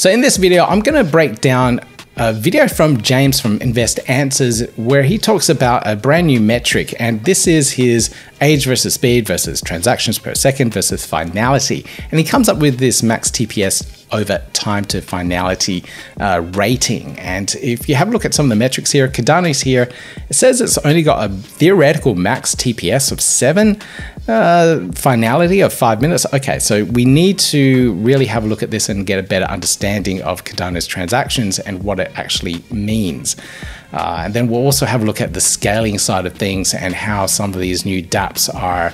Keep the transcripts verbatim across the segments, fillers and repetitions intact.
So in this video, I'm gonna break down a video from James from Invest Answers, where he talks about a brand new metric, and this is his age versus speed versus transactions per second versus finality. And he comes up with this max T P S over time to finality uh, rating. And if you have a look at some of the metrics here, Cardano's here, it says it's only got a theoretical max T P S of seven, uh, finality of five minutes. Okay, so we need to really have a look at this and get a better understanding of Cardano's transactions and what it actually means. Uh, and then we'll also have a look at the scaling side of things and how some of these new dApps are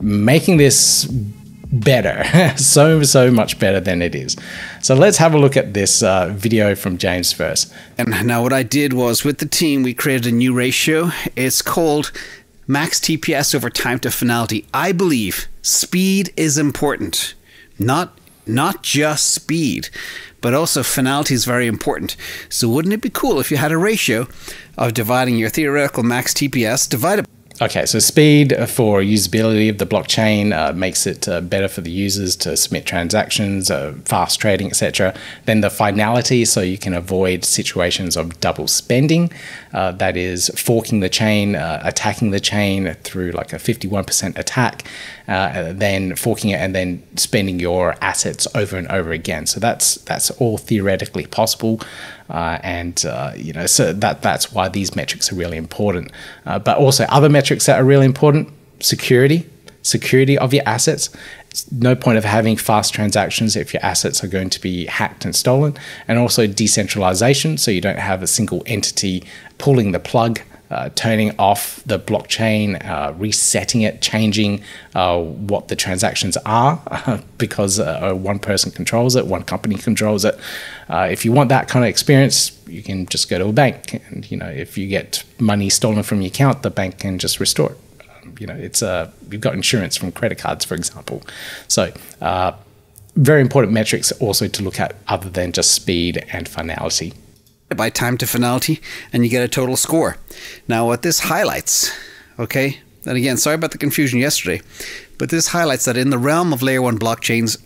making this better, so, so much better than it is. So let's have a look at this uh, video from James first. And now what I did was, with the team, we created a new ratio. It's called max T P S over time to finality. I believe speed is important, not, not just speed, but also finality is very important. So wouldn't it be cool if you had a ratio of dividing your theoretical max T P S divided by... Okay, so speed for usability of the blockchain uh, makes it uh, better for the users to submit transactions, uh, fast trading, et cetera. Then the finality, so you can avoid situations of double spending, uh, that is forking the chain, uh, attacking the chain through like a fifty-one percent attack, uh, then forking it and then spending your assets over and over again. So that's that's all theoretically possible. Uh, and, uh, you know, so that, that's why these metrics are really important. Uh, but also other metrics that are really important, security, security of your assets. It's no point of having fast transactions if your assets are going to be hacked and stolen. And also decentralization, so you don't have a single entity pulling the plug, uh, turning off the blockchain, uh, resetting it, changing uh, what the transactions are, because uh, one person controls it, one company controls it. Uh, if you want that kind of experience, you can just go to a bank, and you know, if you get money stolen from your account, the bank can just restore it. Um, you know, it's a uh, you've got insurance from credit cards, for example. So uh, very important metrics also to look at, other than just speed and finality. By time to finality, and you get a total score. Now, what this highlights, okay, and again, sorry about the confusion yesterday, but this highlights that in the realm of layer one blockchains,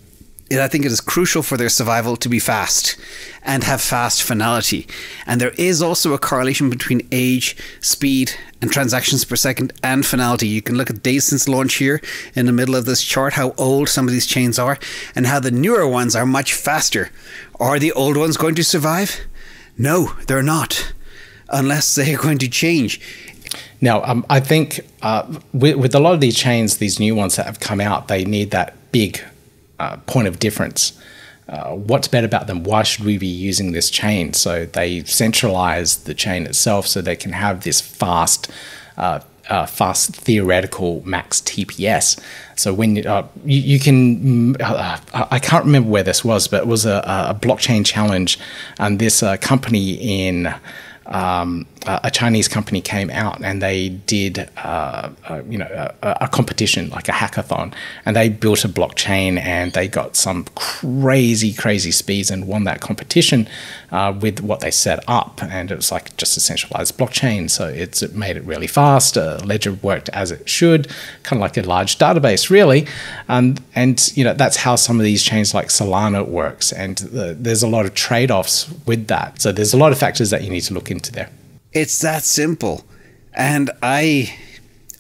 I think it is crucial for their survival to be fast and have fast finality. And there is also a correlation between age, speed, and transactions per second and finality. You can look at days since launch here in the middle of this chart, how old some of these chains are and how the newer ones are much faster. Are the old ones going to survive? No, they're not, unless they're going to change. Now, um, I think uh, with, with a lot of these chains, these new ones that have come out, they need that big Uh, point of difference. Uh, what's better about them? Why should we be using this chain? So they centralize the chain itself, so they can have this fast, uh, uh, fast theoretical max T P S. So when uh, you, you can, uh, I can't remember where this was, but it was a, a blockchain challenge, and this uh, company in um, a Chinese company came out, and they did, uh, uh, you know, a, a competition, like a hackathon, and they built a blockchain, and they got some crazy, crazy speeds and won that competition uh, with what they set up. And it was like just a centralized blockchain, so it's, it made it really fast. Uh, ledger worked as it should, kind of like a large database, really. Um, and you know, that's how some of these chains like Solana works. And the, there's a lot of trade-offs with that. So there's a lot of factors that you need to look into there. It's that simple. And I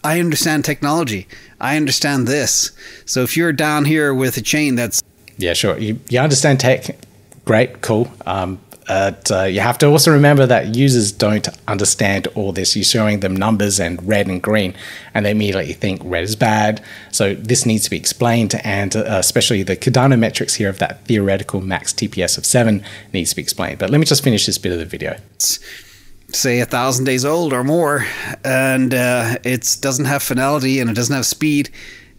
I understand technology. I understand this. So if you're down here with a chain that's... Yeah, sure. You, you understand tech. Great, cool. Um, but uh, you have to also remember that users don't understand all this. You're showing them numbers and red and green, and they immediately think red is bad. So this needs to be explained, and uh, especially the Cardano metrics here of that theoretical max T P S of seven needs to be explained. But let me just finish this bit of the video. It's say a thousand days old or more, and uh, it doesn't have finality and it doesn't have speed.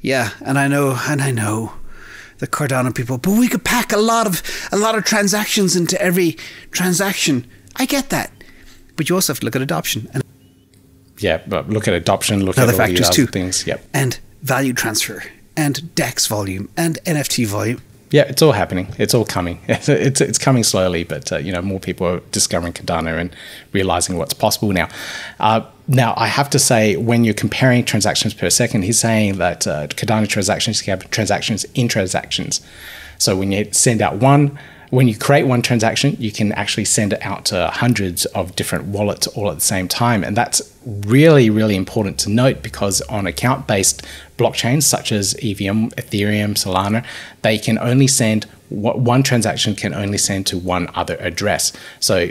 Yeah, and I know, and I know the Cardano people, but we could pack a lot of a lot of transactions into every transaction. I get that, but you also have to look at adoption. And yeah, but look at adoption, look at other factors too. Things, yep. And value transfer, and DEX volume, and N F T volume. Yeah, it's all happening. It's all coming. It's it's, it's coming slowly, but uh, you know, more people are discovering Cardano and realizing what's possible now. Uh, now, I have to say, when you're comparing transactions per second, he's saying that uh, Cardano transactions, you have transactions in transactions. So when you send out one, when you create one transaction, you can actually send it out to hundreds of different wallets all at the same time. And that's really, really important to note, because on account-based blockchains such as E V M, Ethereum, Solana, they can only send, one transaction can only send to one other address. So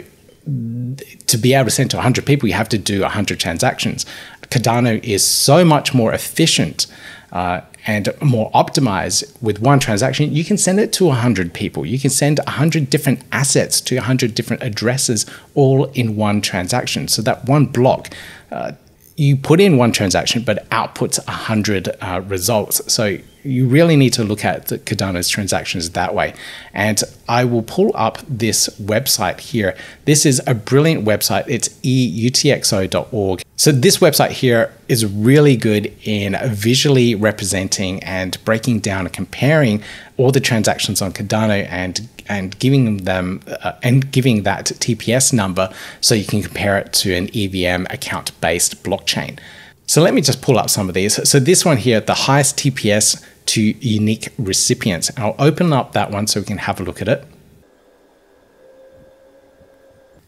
to be able to send to one hundred people, you have to do one hundred transactions. Cardano is so much more efficient uh, and more optimized. With one transaction, you can send it to one hundred people. You can send one hundred different assets to one hundred different addresses all in one transaction. So that one block, uh, you put in one transaction, but outputs one hundred uh, results. So you really need to look at the Cardano's transactions that way. And I will pull up this website here. This is a brilliant website. It's e u t x o dot org. So this website here is really good in visually representing and breaking down and comparing all the transactions on Cardano and and giving them uh, and giving that T P S number so you can compare it to an E V M account-based blockchain. So let me just pull up some of these. So this one here, the highest T P S to unique recipients. And I'll open up that one so we can have a look at it.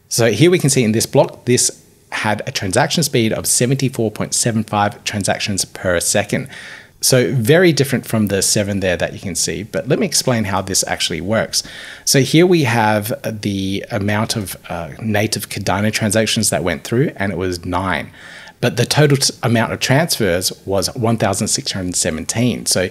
So here we can see in this block, this had a transaction speed of seventy-four point seven five transactions per second. So very different from the seven there that you can see, but let me explain how this actually works. So here we have the amount of uh, native Cardano transactions that went through, and it was nine. But the total amount of transfers was one thousand six hundred seventeen. So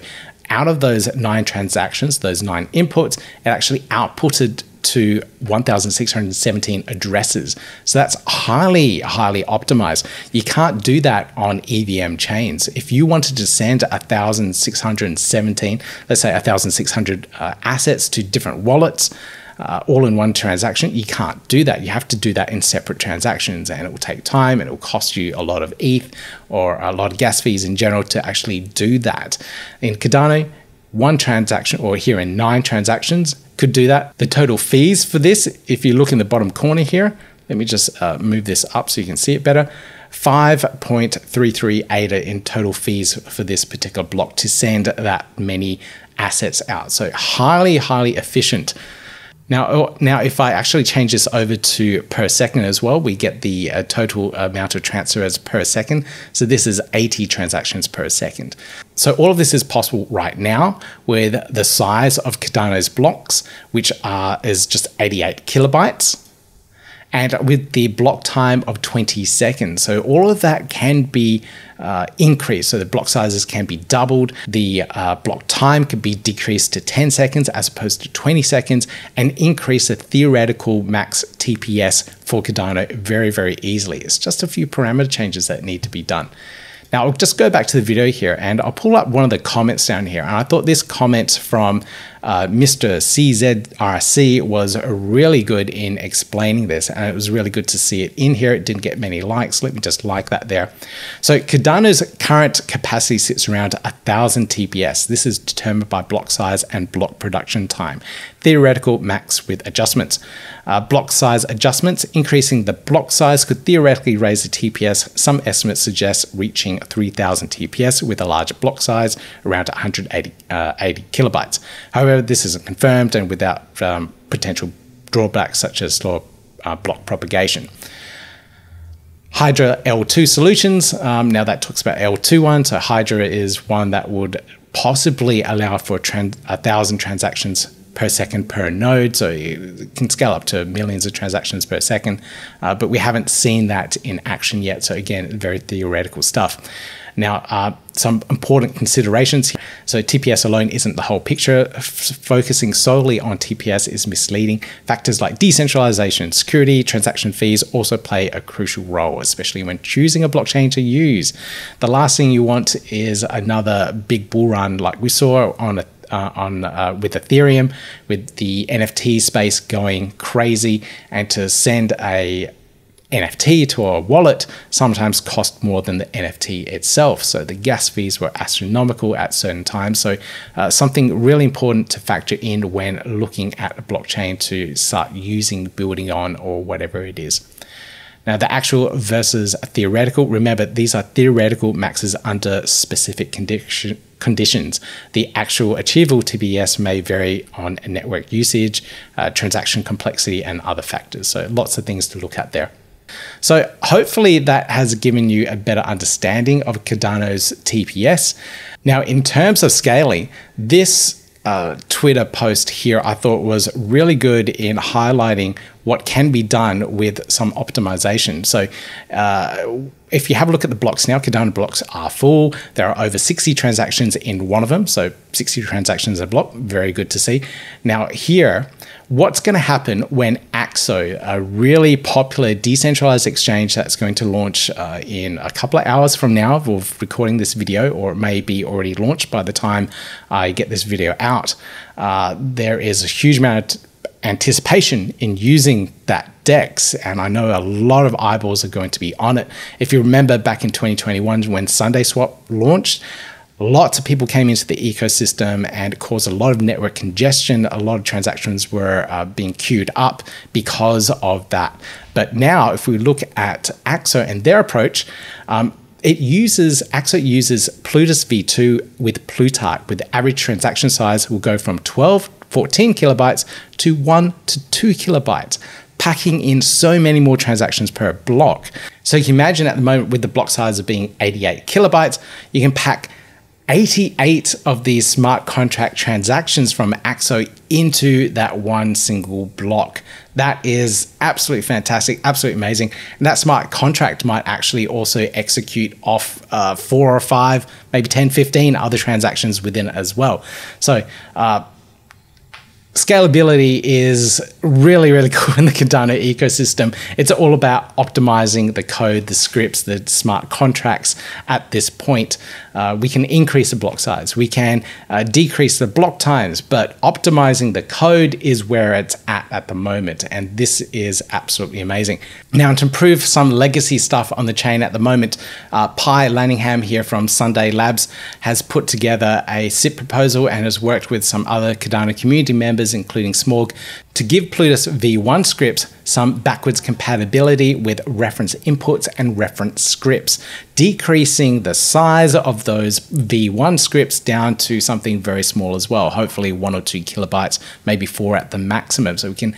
out of those nine transactions, those nine inputs, it actually outputted to one thousand six hundred seventeen addresses. So that's highly, highly optimized. You can't do that on E V M chains. If you wanted to send one thousand six hundred seventeen, let's say one thousand six hundred uh, assets to different wallets, Uh, all in one transaction, you can't do that. You have to do that in separate transactions, and it will take time and it will cost you a lot of E T H or a lot of gas fees in general to actually do that. In Cardano, one transaction, or here in nine transactions, could do that. The total fees for this, if you look in the bottom corner here, let me just uh, move this up so you can see it better. five point three three eight in total fees for this particular block to send that many assets out. So highly, highly efficient. Now, now, if I actually change this over to per second as well, we get the uh, total amount of transfers per second. So this is eighty transactions per second. So all of this is possible right now with the size of Cardano's blocks, which are, is just eighty-eight kilobytes, and with the block time of twenty seconds. So all of that can be uh, increased. So the block sizes can be doubled. The uh, block time could be decreased to ten seconds as opposed to twenty seconds, and increase the theoretical max T P S for Cardano very, very easily. It's just a few parameter changes that need to be done. Now I'll just go back to the video here and I'll pull up one of the comments down here. And I thought this comment from uh, Mister C Z R C was really good in explaining this, and it was really good to see it in here. It didn't get many likes. Let me just like that there. So Cardano's current capacity sits around one thousand T P S. This is determined by block size and block production time. Theoretical max with adjustments. Uh, block size adjustments. Increasing the block size could theoretically raise the T P S. Some estimates suggest reaching three thousand T P S with a larger block size, around one hundred eighty kilobytes. However, this isn't confirmed and without um, potential drawbacks such as slower uh, block propagation. Hydra L two solutions. Um, now that talks about L two one. So Hydra is one that would possibly allow for a thousand transactions per second per node, so it can scale up to millions of transactions per second, uh, but we haven't seen that in action yet. So again, very theoretical stuff. Now, uh, some important considerations here. So T P S alone isn't the whole picture. F focusing solely on T P S is misleading. Factors like decentralization, security, transaction fees also play a crucial role, especially when choosing a blockchain to use. The last thing you want is another big bull run like we saw on a Uh, on uh, with Ethereum, with the N F T space going crazy, and to send a N F T to a wallet sometimes cost more than the N F T itself. So the gas fees were astronomical at certain times. So uh, something really important to factor in when looking at a blockchain to start using, building on, or whatever it is. Now, the actual versus theoretical. Remember, these are theoretical maxes under specific condition, conditions. The actual achievable T B S may vary on network usage, uh, transaction complexity, and other factors. So lots of things to look at there. So hopefully that has given you a better understanding of Cardano's T P S. Now, in terms of scaling, this uh, Twitter post here I thought was really good in highlighting what can be done with some optimization. So uh, if you have a look at the blocks now, Cardano blocks are full. There are over sixty transactions in one of them. So sixty transactions a block, very good to see. Now here, what's going to happen when A X O, a really popular decentralized exchange that's going to launch uh, in a couple of hours from now of recording this video, or it may be already launched by the time I get this video out. Uh, there is a huge amount of anticipation in using that DEX, and I know a lot of eyeballs are going to be on it. If you remember back in twenty twenty-one when SundaySwap launched, lots of people came into the ecosystem and it caused a lot of network congestion. A lot of transactions were uh, being queued up because of that. But now if we look at A X O and their approach, um, It uses, A X O uses Plutus v two with Plutarch, with the average transaction size will go from twelve, fourteen kilobytes to one to two kilobytes, packing in so many more transactions per block. So you can imagine at the moment with the block size of being eighty-eight kilobytes, you can pack eighty-eight of these smart contract transactions from A X O into that one single block. That is absolutely fantastic, absolutely amazing. And that smart contract might actually also execute off uh, four or five, maybe ten, fifteen other transactions within it as well. So uh, scalability is really, really cool in the Cardano ecosystem. It's all about optimizing the code, the scripts, the smart contracts at this point. Uh, we can increase the block size, we can uh, decrease the block times, but optimizing the code is where it's at at the moment. And this is absolutely amazing. Now, to improve some legacy stuff on the chain at the moment, uh, Pi Lanningham here from Sunday Labs has put together a S I P proposal and has worked with some other Cardano community members, including Smorg, to give Plutus v one scripts some backwards compatibility with reference inputs and reference scripts, decreasing the size of those v one scripts down to something very small as well, hopefully one or two kilobytes, maybe four at the maximum. So we can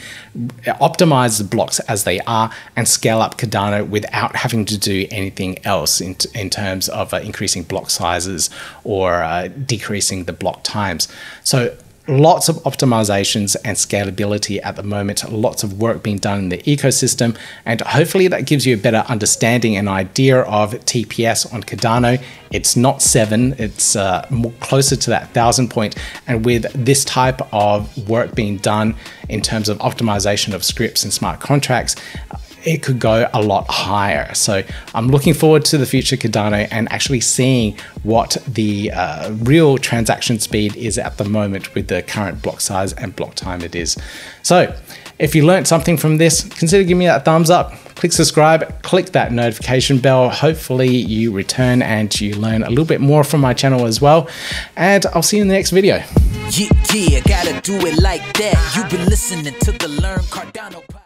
optimize the blocks as they are and scale up Cardano without having to do anything else in, in terms of uh, increasing block sizes or uh, decreasing the block times. So lots of optimizations and scalability at the moment, lots of work being done in the ecosystem, and hopefully that gives you a better understanding and idea of T P S on Cardano. It's not seven, it's uh, more closer to that thousand point. And with this type of work being done in terms of optimization of scripts and smart contracts, it could go a lot higher. So I'm looking forward to the future Cardano and actually seeing what the uh, real transaction speed is at the moment with the current block size and block time it is. So if you learned something from this, consider giving me that thumbs up, click subscribe, click that notification bell. Hopefully you return and you learn a little bit more from my channel as well. And I'll see you in the next video. Yeah, yeah, gotta do it like that. You've been listening to the Learn Cardano podcast.